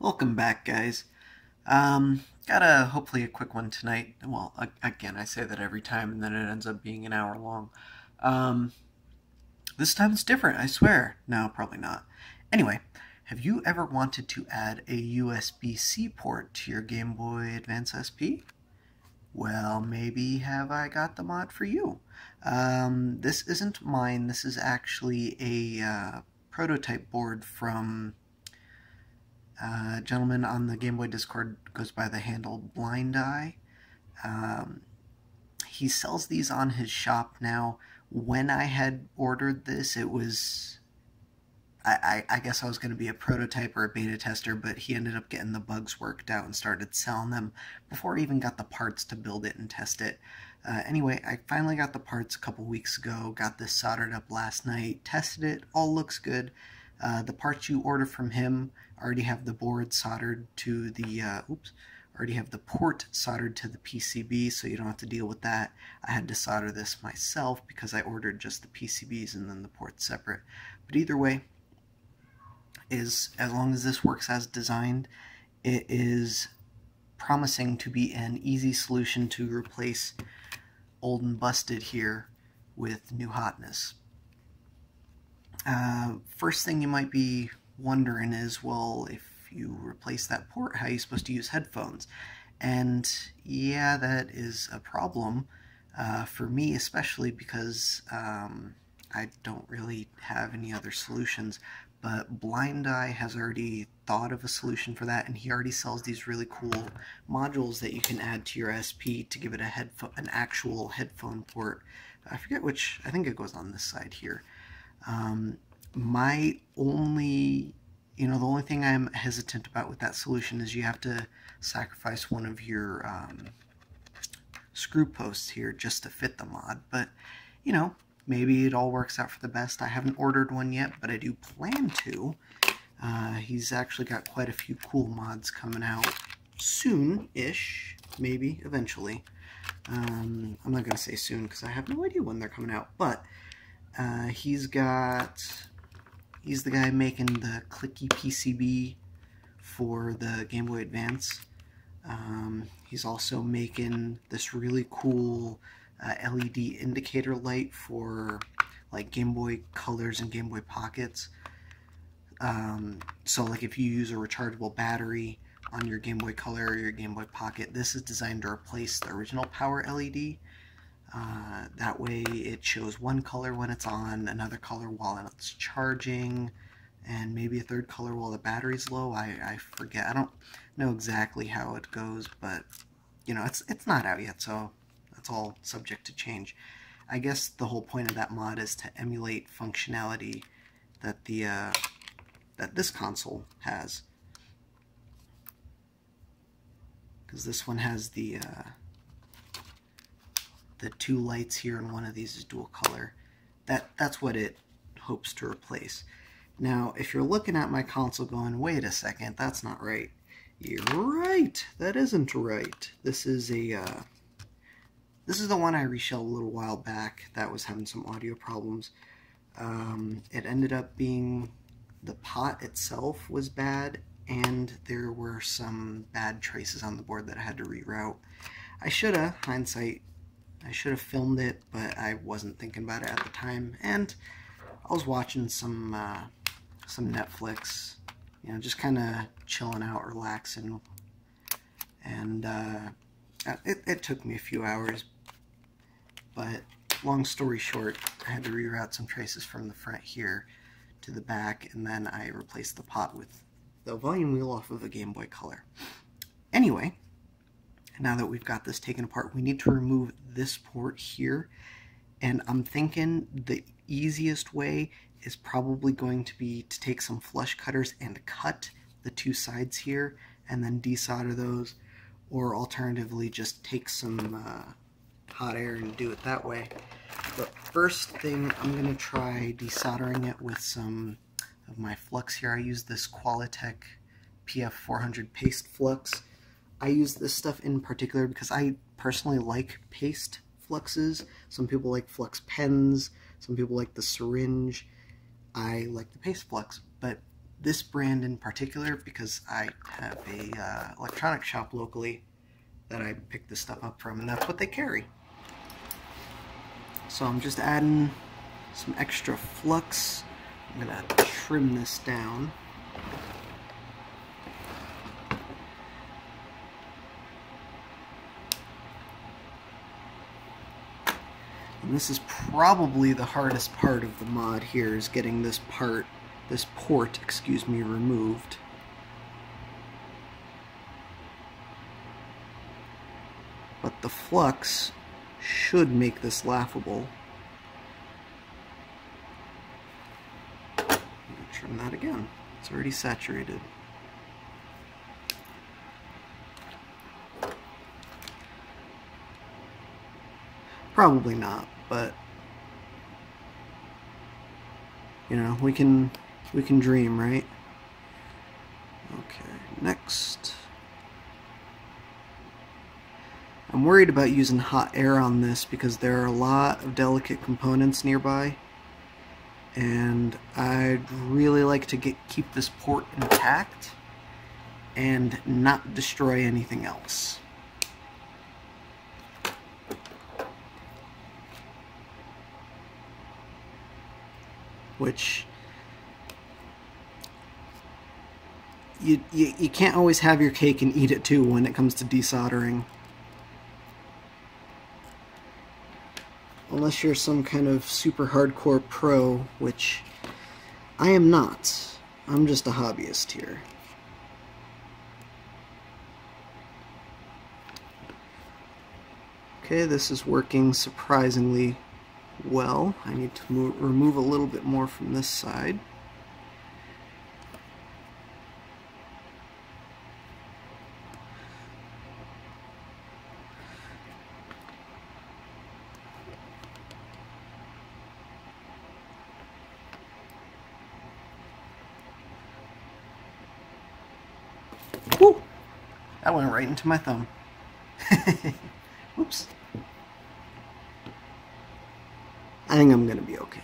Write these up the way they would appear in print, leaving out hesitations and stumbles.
Welcome back, guys. Got hopefully a quick one tonight. Well, again, I say that every time and then it ends up being an hour long. This time it's different, I swear. No, probably not. Anyway, have you ever wanted to add a USB-C port to your Game Boy Advance SP? Well, maybe have I got the mod for you. This isn't mine. This is actually a prototype board from a gentleman on the Game Boy Discord, goes by the handle BlindEye. He sells these on his shop now. When I had ordered this, it was, I guess I was going to be a prototype or a beta tester, but he ended up getting the bugs worked out and started selling them before I even got the parts to build it and test it. Anyway, I finally got the parts a couple weeks ago, got this soldered up last night, tested it, all looks good. The parts you order from him already have the board soldered to the, already have the port soldered to the PCB, so you don't have to deal with that. I had to solder this myself because I ordered just the PCBs and then the ports separate. But either way, as long as this works as designed, it is promising to be an easy solution to replace old and busted here with new hotness. First thing you might be wondering is, well, if you replace that port, how are you supposed to use headphones? And yeah, that is a problem for me, especially because I don't really have any other solutions. But BlindEye has already thought of a solution for that, and he already sells these really cool modules that you can add to your SP to give it a an actual headphone port. I forget which, I think it goes on this side here. My only, the only thing I'm hesitant about with that solution is you have to sacrifice one of your screw posts here just to fit the mod. But, you know, maybe it all works out for the best. I haven't ordered one yet, but I do plan to. He's actually got quite a few cool mods coming out soon-ish, maybe, eventually. I'm not going to say soon because I have no idea when they're coming out, but he's the guy making the clicky PCB for the Game Boy Advance. He's also making this really cool LED indicator light for like Game Boy Colors and Game Boy Pockets. So like if you use a rechargeable battery on your Game Boy Color or your Game Boy Pocket, this is designed to replace the original power LED. That way it shows one color when it's on, another color while it's charging, and maybe a third color while the battery's low. I forget. I don't know exactly how it goes, but you know, it's not out yet, so that's all subject to change. I guess the whole point of that mod is to emulate functionality that the that this console has, because this one has the two lights here, and one of these is dual color. That's what it hopes to replace. Now, if you're looking at my console going, wait a second, that's not right. You're right, that isn't right. This is a, this is the one I reshelled a little while back that was having some audio problems. It ended up being the pot itself was bad, and there were some bad traces on the board that I had to reroute. I should have filmed it, but I wasn't thinking about it at the time, and I was watching some Netflix, you know, just kind of chilling out, relaxing, and it took me a few hours, but long story short, I had to reroute some traces from the front here to the back, and then I replaced the pot with the volume wheel off of a Game Boy Color. Anyway, now that we've got this taken apart, we need to remove this port here, and I'm thinking the easiest way is probably going to be to take some flush cutters and cut the two sides here and then desolder those, or alternatively just take some hot air and do it that way. But first thing, I'm going to try desoldering it with some of my flux here. I use this Qualitek PF400 paste flux. I use this stuff in particular because I personally like paste fluxes. Some people like flux pens, some people like the syringe. I like the paste flux, but this brand in particular because I have a electronic shop locally that I pick this stuff up from, and that's what they carry. So I'm just adding some extra flux. I'm gonna trim this down. And this is probably the hardest part of the mod here, is getting this part, this port, excuse me, removed. But the flux should make this laughable. I'm gonna trim that again. It's already saturated. Probably not, but you know, we can dream, right? Okay, next. I'm worried about using hot air on this because there are a lot of delicate components nearby, and I'd really like to keep this port intact and not destroy anything else. Which you can't always have your cake and eat it too when it comes to desoldering. Unless you're some kind of super hardcore pro, which I am not. I'm just a hobbyist here. Okay, this is working surprisingly well. I need to remove a little bit more from this side. Woo! That went right into my thumb. Whoops. I think I'm gonna be okay.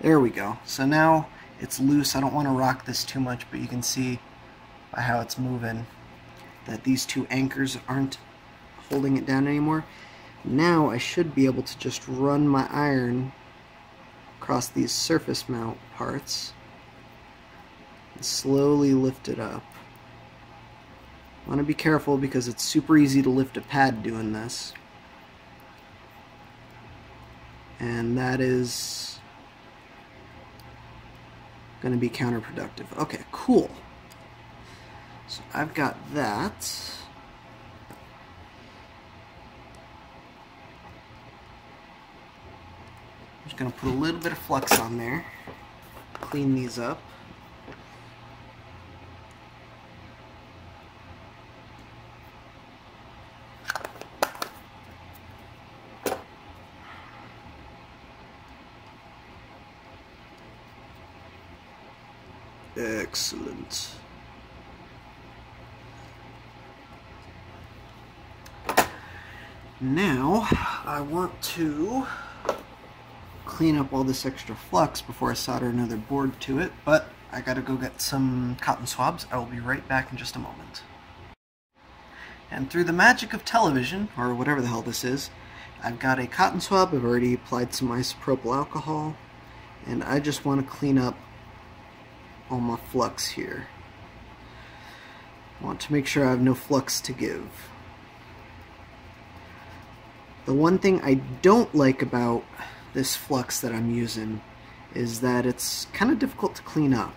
There we go. So now it's loose. I don't want to rock this too much, but you can see by how it's moving that these two anchors aren't holding it down anymore. Now I should be able to just run my iron across these surface mount parts and slowly lift it up. Want to be careful because it's super easy to lift a pad doing this, and that is going to be counterproductive. Okay, cool. So I've got that. I'm just going to put a little bit of flux on there, clean these up. Excellent. Now I want to clean up all this extra flux before I solder another board to it, but I gotta go get some cotton swabs. I will be right back in just a moment. And through the magic of television, or whatever the hell this is, I've got a cotton swab. I've already applied some isopropyl alcohol, and I just want to clean up all my flux here. I want to make sure I have no flux to give. The one thing I don't like about this flux that I'm using is that it's kind of difficult to clean up.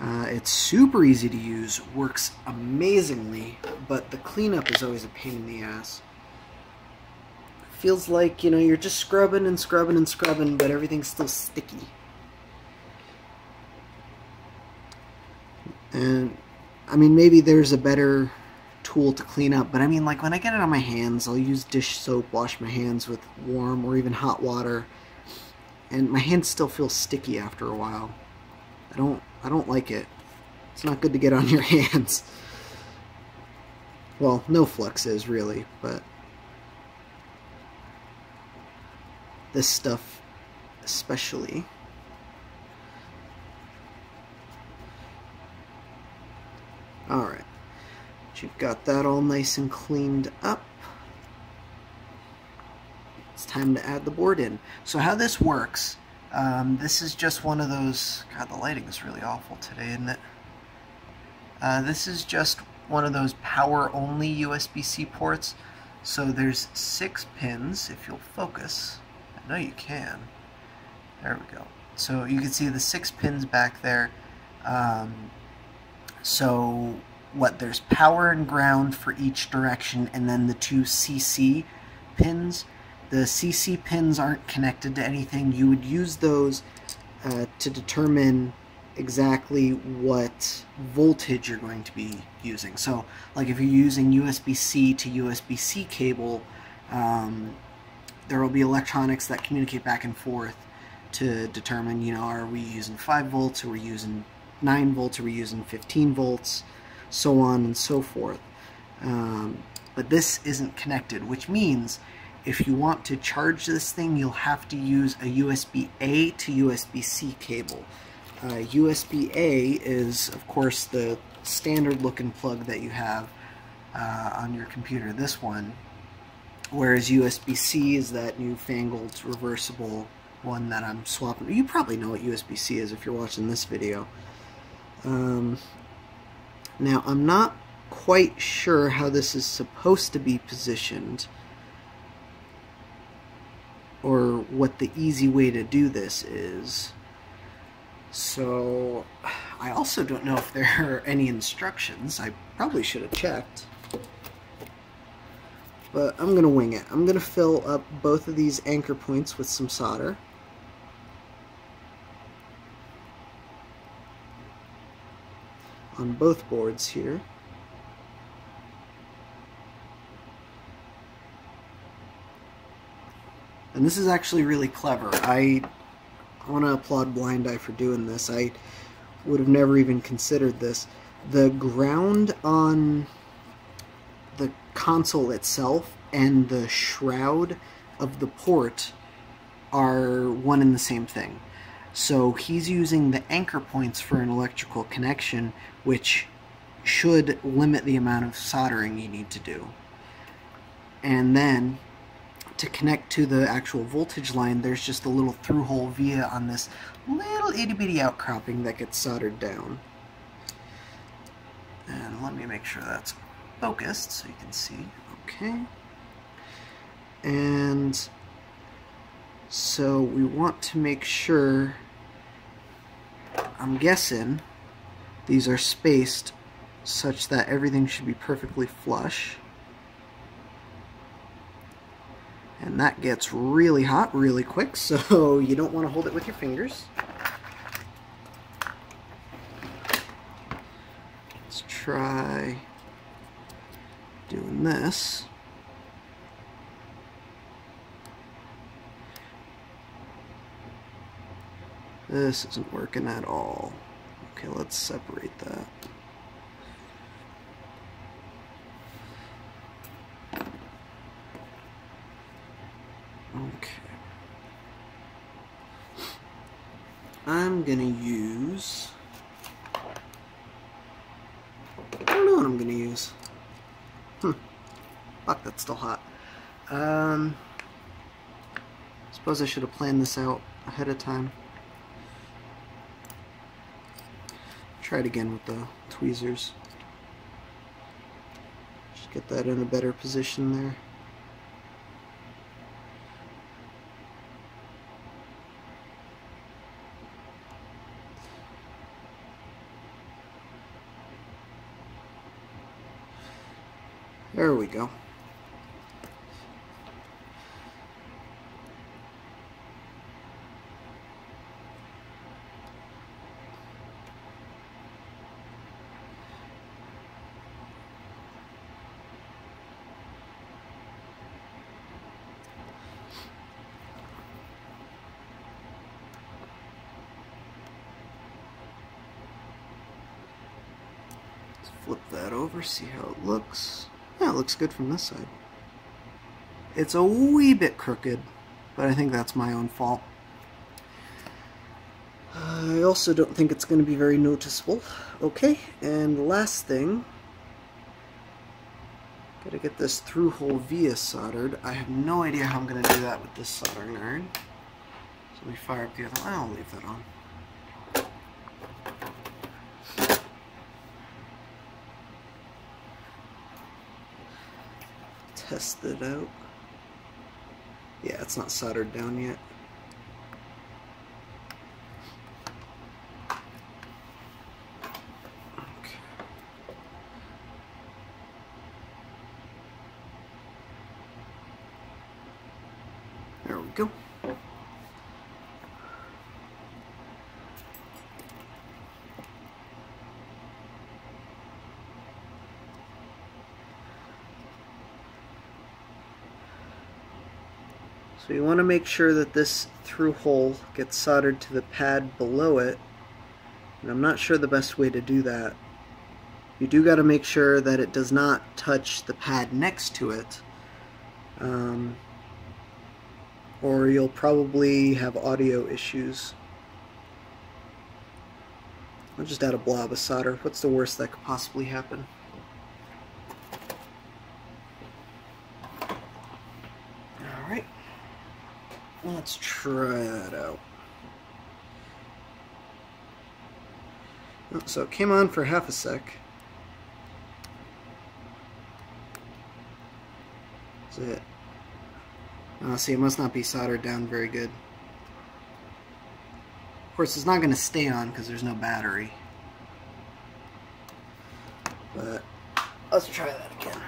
It's super easy to use, works amazingly, but the cleanup is always a pain in the ass. It feels like, you know, you're just scrubbing and scrubbing and scrubbing, but everything's still sticky. And I mean, maybe there's a better tool to clean up, but I mean, like, when I get it on my hands, I'll use dish soap, wash my hands with warm or even hot water, and my hands still feel sticky after a while. I don't like it. It's not good to get on your hands. Well, no fluxes really, but this stuff especially. Alright, you've got that all nice and cleaned up. It's time to add the board in. So how this works, this is just one of those, God, the lighting is really awful today, isn't it? This is just one of those power-only USB-C ports. So there's 6 pins, if you'll focus. I know you can. There we go. So you can see the 6 pins back there. There's power and ground for each direction, and then the 2 CC pins. The CC pins aren't connected to anything. You would use those to determine exactly what voltage you're going to be using. So, like if you're using USB-C to USB-C cable, there will be electronics that communicate back and forth to determine, you know, are we using 5 volts, are we using 9 volts, are we using 15 volts, so on and so forth. But this isn't connected, which means if you want to charge this thing, you'll have to use a USB-A to USB-C cable. USB-A is, of course, the standard looking plug that you have on your computer, this one, whereas USB-C is that newfangled reversible one that I'm swapping. You probably know what USB-C is if you're watching this video. Now, I'm not quite sure how this is supposed to be positioned or what the easy way to do this is. So, I also don't know if there are any instructions. I probably should have checked. But I'm going to wing it. I'm going to fill up both of these anchor points with some solder. On both boards here. And this is actually really clever. I want to applaud BlindEye for doing this. I would have never even considered this. The ground on the console itself and the shroud of the port are one and the same thing. So he's using the anchor points for an electrical connection, which should limit the amount of soldering you need to do. And then to connect to the actual voltage line, there's just a little through hole via on this little itty bitty outcropping that gets soldered down. And let me make sure that's focused so you can see. Okay. And so we want to make sure, I'm guessing, these are spaced such that everything should be perfectly flush. And that gets really hot really quick, so you don't want to hold it with your fingers. Let's try doing this. This isn't working at all. Okay, let's separate that. Okay. I'm gonna use, I don't know what I'm gonna use. Fuck, that's still hot. I suppose I should have planned this out ahead of time. Try it again with the tweezers. Just get that in a better position there. There we go. Let's flip that over, see how it looks. it looks good from this side. It's a wee bit crooked, but I think that's my own fault. I also don't think it's going to be very noticeable. Okay, and last thing, gotta get this through hole via soldered. I have no idea how I'm going to do that with this soldering iron. So let me fire up the other one. I'll leave that on. Test it out. Yeah, it's not soldered down yet. There we go. So you want to make sure that this through hole gets soldered to the pad below it, and I'm not sure the best way to do that. You do got to make sure that it does not touch the pad next to it, or you'll probably have audio issues. I'll just add a blob of solder. What's the worst that could possibly happen? Alright, let's try that out. So it came on for half a sec. That's it. See, it must not be soldered down very good. Of course, it's not going to stay on because there's no battery. But let's try that again.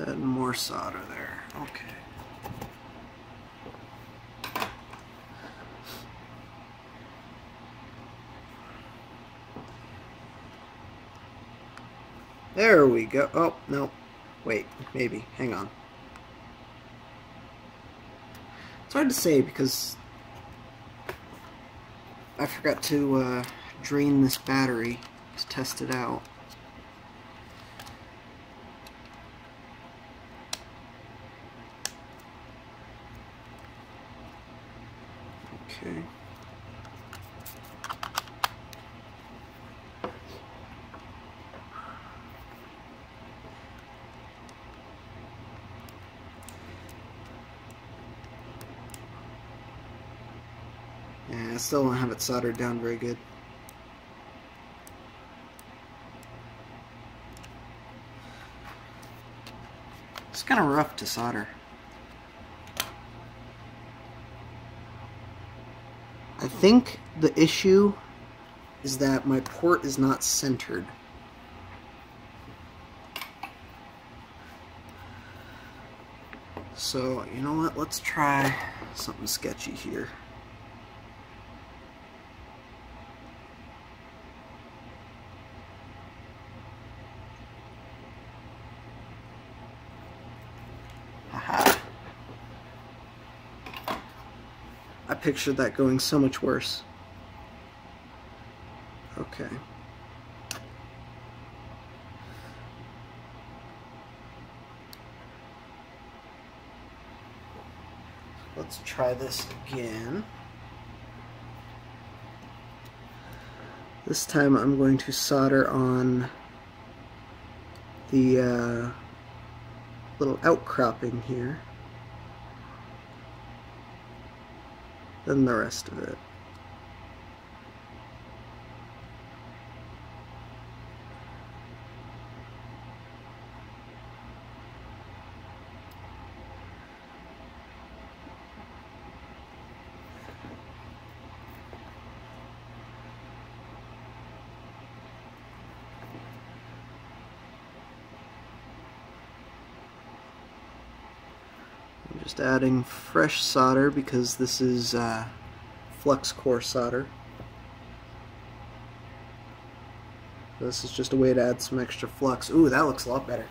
Add more solder there. Okay. There we go. Oh, no. Wait, maybe. Hang on. It's hard to say because I forgot to drain this battery to test it out. Okay. Yeah, I still don't have it soldered down very good. It's kind of rough to solder. I think the issue is that my port is not centered. So, you know what, let's try something sketchy here. Pictured that going so much worse. Okay. Let's try this again. This time I'm going to solder on the little outcropping here. Than the rest of it. I'm just adding fresh solder because this is flux core solder. This is just a way to add some extra flux. Ooh, that looks a lot better.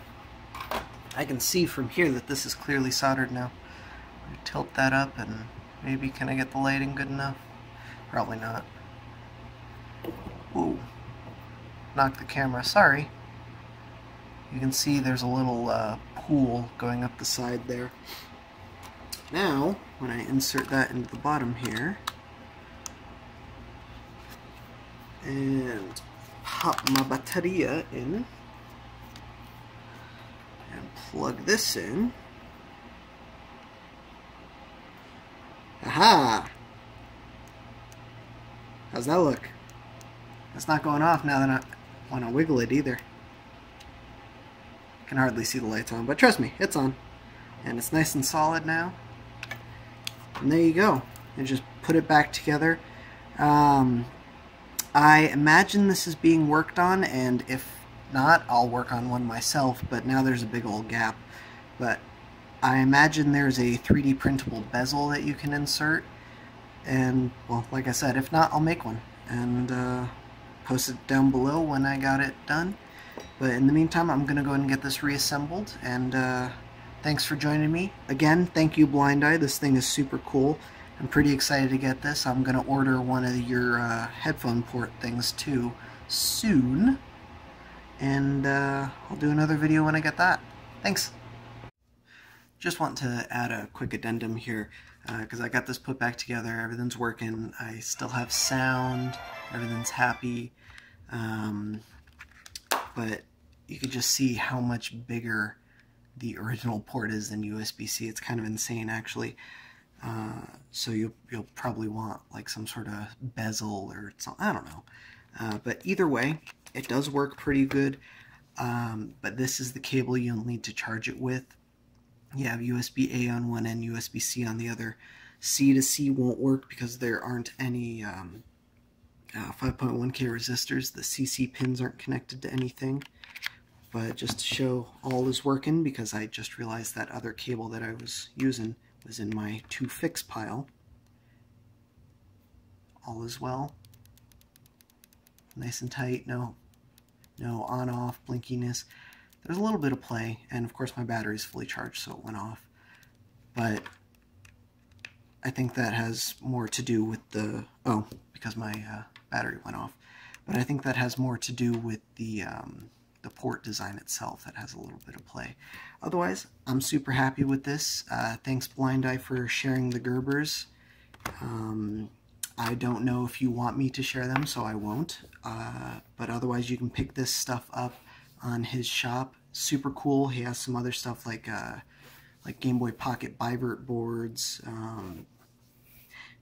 I can see from here that this is clearly soldered now. I'm gonna tilt that up and maybe can I get the lighting good enough? Probably not. Ooh. Knocked the camera, sorry. You can see there's a little pool going up the side there. Now, when I insert that into the bottom here, and pop my batteria in, and plug this in. Aha! How's that look? It's not going off now that I want to wiggle it either. I can hardly see the lights on, but trust me, it's on. And it's nice and solid now. And there you go. And just put it back together. I imagine this is being worked on, and if not, I'll work on one myself, but now there's a big old gap. But I imagine there's a 3D printable bezel that you can insert, and, well, like I said, if not, I'll make one, and post it down below when I got it done. But in the meantime, I'm going to go ahead and get this reassembled, and thanks for joining me. Again, thank you, BlindEye. This thing is super cool. I'm pretty excited to get this. I'm going to order one of your headphone port things too soon. And I'll do another video when I get that. Thanks. Just want to add a quick addendum here because I got this put back together. Everything's working. I still have sound. Everything's happy. But you can just see how much bigger the original port is than USB-C. It's kind of insane, actually. So you'll probably want like some sort of bezel or something, I don't know. But either way, it does work pretty good. But this is the cable you'll need to charge it with. You have USB-A on one end, USB-C on the other. C to C won't work because there aren't any 5.1K resistors. The CC pins aren't connected to anything. But just to show all is working, because I just realized that other cable that I was using was in my to fix pile. All is well. Nice and tight, no on-off blinkiness. There's a little bit of play, and of course my battery's fully charged, so it went off. But I think that has more to do with the, oh, because my battery went off. But I think that has more to do with the port design itself that has a little bit of play. Otherwise, I'm super happy with this. Thanks BlindEye for sharing the Gerbers. I don't know if you want me to share them, so I won't. But otherwise, you can pick this stuff up on his shop. Super cool. He has some other stuff like Game Boy Pocket bivert boards.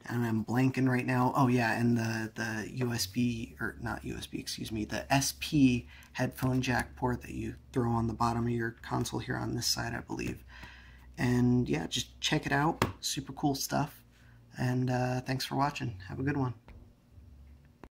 And I'm blanking right now. Oh yeah, and the USB, or not USB, excuse me, the SP headphone jack port that you throw on the bottom of your console here on this side, I believe. And yeah, just check it out. Super cool stuff. And thanks for watching. Have a good one.